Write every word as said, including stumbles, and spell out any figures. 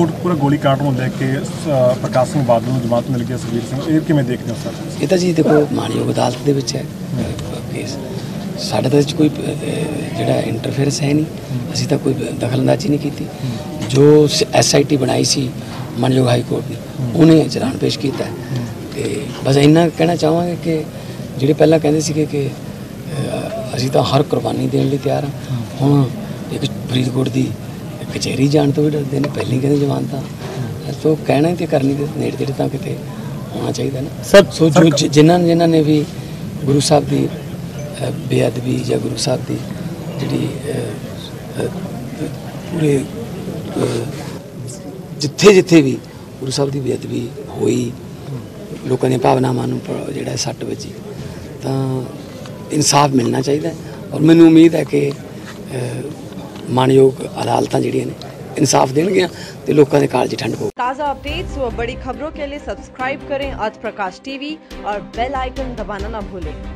पूरा गोली कांड में लेके प्रकाश सिंह बादल जमात मिल गया सुखबीर सिंह ਇਹ ਕਿਵੇਂ ਦੇਖਦੇ ਹੋ ਸਰ? ਇਹ ਤਾਂ ਜੀ ਦੇਖੋ ਮਾਨਯੋਗ ਅਦਾਲਤ ਦੇ ਵਿੱਚ ਹੈ ਕੇਸ, ਸਾਡੇ ਤਾਂ ਕੋਈ ਜਿਹੜਾ ਇੰਟਰਫੇਰੈਂਸ ਹੈ ਨਹੀਂ, ਅਸੀਂ ਤਾਂ ਕੋਈ ਦਖਲਅੰਦਾਜ਼ੀ ਨਹੀਂ ਕੀਤੀ। ਜੋ ਐਸਆਈਟੀ ਬਣਾਈ ਸੀ ਮਾਨਯੋਗ ਹਾਈ ਕੋਰਟ ਨੇ, ਉਹਨੇ ਚਲਾਨ ਪੇਸ਼ ਕੀਤਾ ਤੇ ਬਸ ਇੰਨਾ ਕਹਿਣਾ ਚਾਹਾਂਗੇ ਕਿ ਜਿਹੜੇ ਪਹਿਲਾਂ ਕਹਿੰਦੇ ਸੀਗੇ ਕਿ ਅਸੀਂ ਤਾਂ ਹਰ ਕੁਰਬਾਨੀ ਦੇਣ ਲਈ ਤਿਆਰ ਹਾਂ, ਹੁਣ ਇੱਕ ਫਰੀਦਕੋਟ ਦੀ कचहरी जाने तो भी डरते हैं, पहले कहते जवान था तो कहना ही तो करनी नेड़े तेड़े तो कितने होना चाहिए ना सब। सो जो जिन्होंने जिन्होंने भी गुरु साहब की बेअदबी या गुरु साहब की जी पूरे जिथे जिथे भी गुरु साहब की बेअदबी हुई, लोगों ने भावनावां नूं जिहड़ा सट वजी, तो इंसाफ मिलना चाहिए और मैनूं उम्मीद है कि मानयोग अदालत जिहड़ियां ने इंसाफ देंगे तो लोगों के कालज ठंड पो। ताज़ा अपडेट्स व बड़ी खबरों के लिए सब्सक्राइब करें आज प्रकाश टीवी और बेल आइकन दबाना ना भूलें।